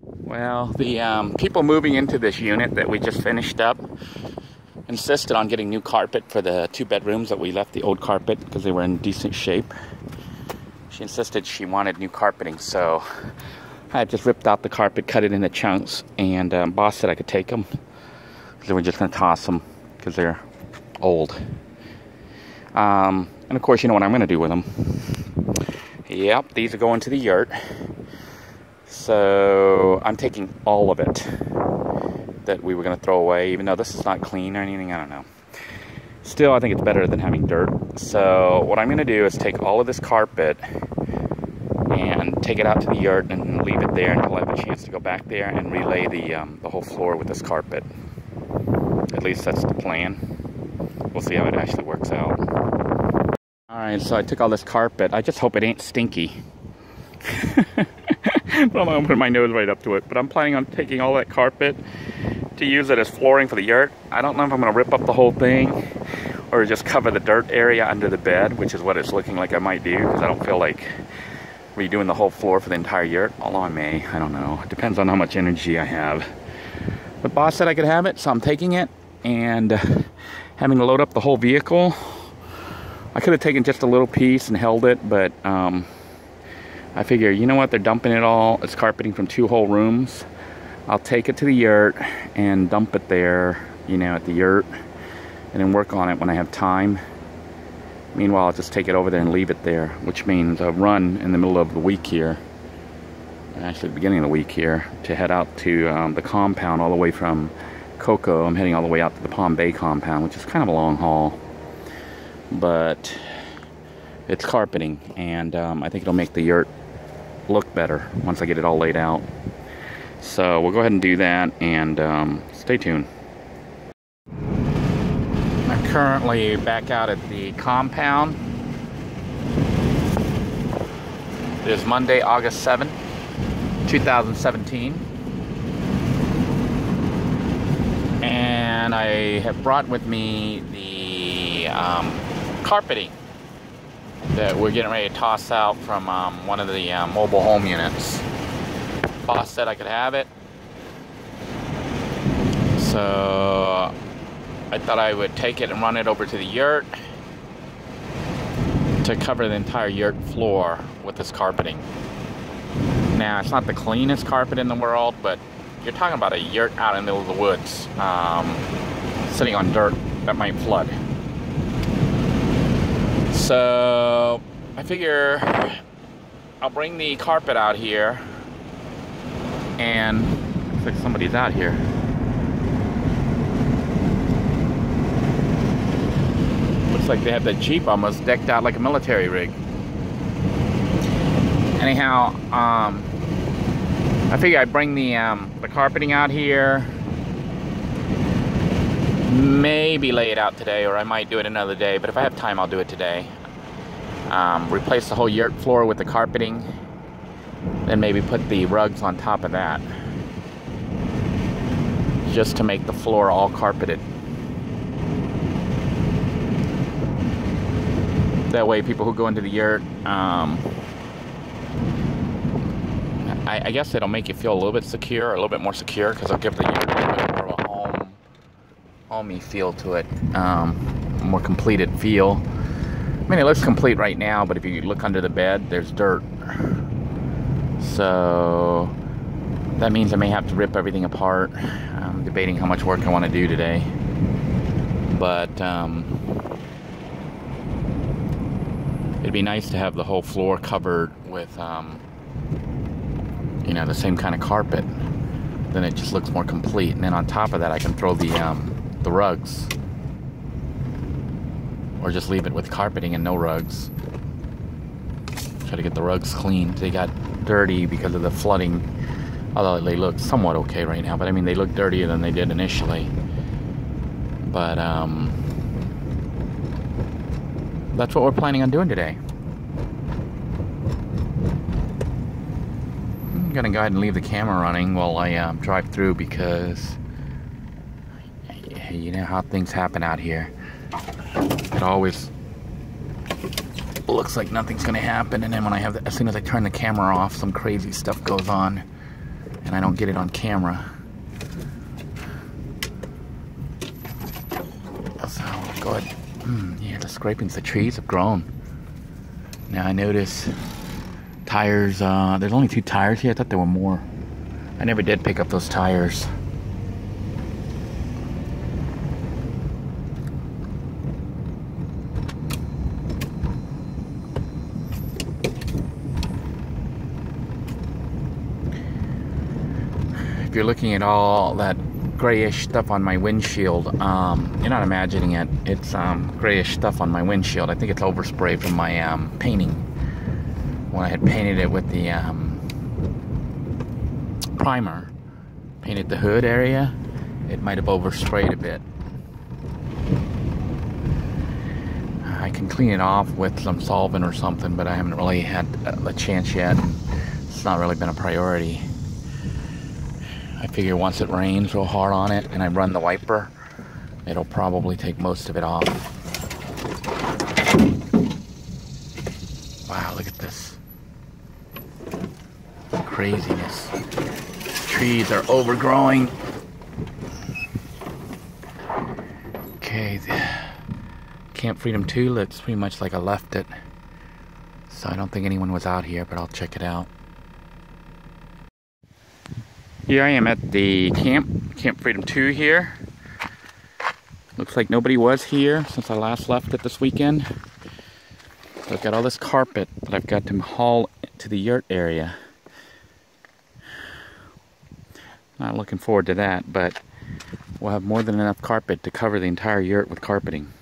Well, the people moving into this unit that we just finished up insisted on getting new carpet for the two bedrooms that we left the old carpet because they were in decent shape. She insisted she wanted new carpeting, so I just ripped out the carpet, cut it into chunks, and boss said I could take them. So we're just going to toss them because they're old. And of course, you know what I'm going to do with them. Yep, these are going to the yurt. So I'm taking all of it that we were going to throw away, even though this is not clean or anything, I don't know. Still, I think it's better than having dirt. So what I'm going to do is take all of this carpet and take it out to the yurt and leave it there until I have a chance to go back there and relay the whole floor with this carpet. At least that's the plan. We'll see how it actually works out. Alright, so I took all this carpet. I just hope it ain't stinky. But I'm gonna put my nose right up to it. But I'm planning on taking all that carpet to use it as flooring for the yurt. I don't know if I'm gonna rip up the whole thing or just cover the dirt area under the bed, which is what it's looking like I might do, because I don't feel like redoing the whole floor for the entire yurt. Although I may, I don't know. It depends on how much energy I have. But boss said I could have it, so I'm taking it. And having to load up the whole vehicle, I could have taken just a little piece and held it, but I figure, you know what, they're dumping it all. It's carpeting from two whole rooms. I'll take it to the yurt and dump it there, you know, at the yurt, and then work on it when I have time. Meanwhile, I'll just take it over there and leave it there, which means I'll run in the middle of the week here, actually the beginning of the week here, to head out to the compound all the way from Cocoa. I'm heading all the way out to the Palm Bay compound, which is kind of a long haul, but it's carpeting, and I think it'll make the yurt look better once I get it all laid out. So we'll go ahead and do that, and stay tuned. I'm currently back out at the compound. It is Monday, August 7th, 2017. And I have brought with me the carpeting that we're getting ready to toss out from one of the mobile home units. Boss said I could have it, so I thought I would take it and run it over to the yurt to cover the entire yurt floor with this carpeting. Now, it's not the cleanest carpet in the world, but you're talking about a yurt out in the middle of the woods, sitting on dirt that might flood. So I figure I'll bring the carpet out here, and looks like somebody's out here. Looks like they have that Jeep almost decked out like a military rig. Anyhow, I figure I'd bring the carpeting out here, maybe lay it out today, or I might do it another day, but if I have time, I'll do it today. Replace the whole yurt floor with the carpeting, then maybe put the rugs on top of that, just to make the floor all carpeted. That way people who go into the yurt, I guess it'll make you feel a little bit secure, a little bit more secure, because I'll give the yurt a little bit more of a homey feel to it, more completed feel. I mean, it looks complete right now, but if you look under the bed, there's dirt. So that means I may have to rip everything apart. I'm debating how much work I want to do today, but it'd be nice to have the whole floor covered with you know, the same kind of carpet. Then it just looks more complete, and then on top of that I can throw the rugs, or just leave it with carpeting and no rugs. Try to get the rugs clean. They got dirty because of the flooding, although they look somewhat okay right now, but I mean, they look dirtier than they did initially. But that's what we're planning on doing today. I'm gonna go ahead and leave the camera running while I drive through, because you know how things happen out here. It always looks like nothing's gonna happen, and then when I have the, as soon as I turn the camera off, some crazy stuff goes on. and I don't get it on camera. Oh God, yeah, the scrapings, the trees have grown. Now I notice tires, there's only 2 tires here. I thought there were more. I never did pick up those tires. If you're looking at all that grayish stuff on my windshield, you're not imagining it. It's grayish stuff on my windshield. I think it's overspray from my painting, when I had painted it with the primer, painted the hood area. It might have oversprayed a bit. I can clean it off with some solvent or something, but I haven't really had a chance yet. It's not really been a priority. I figure once it rains real hard on it and I run the wiper, it'll probably take most of it off. Wow, look at this. Craziness. Trees are overgrowing. Okay, Camp Freedom 2 looks pretty much like I left it. So I don't think anyone was out here, but I'll check it out. Here I am at the Camp Freedom 2 here. Looks like nobody was here since I last left it this weekend. So I've got all this carpet that I've got to haul to the yurt area. Not looking forward to that, but we'll have more than enough carpet to cover the entire yurt with carpeting.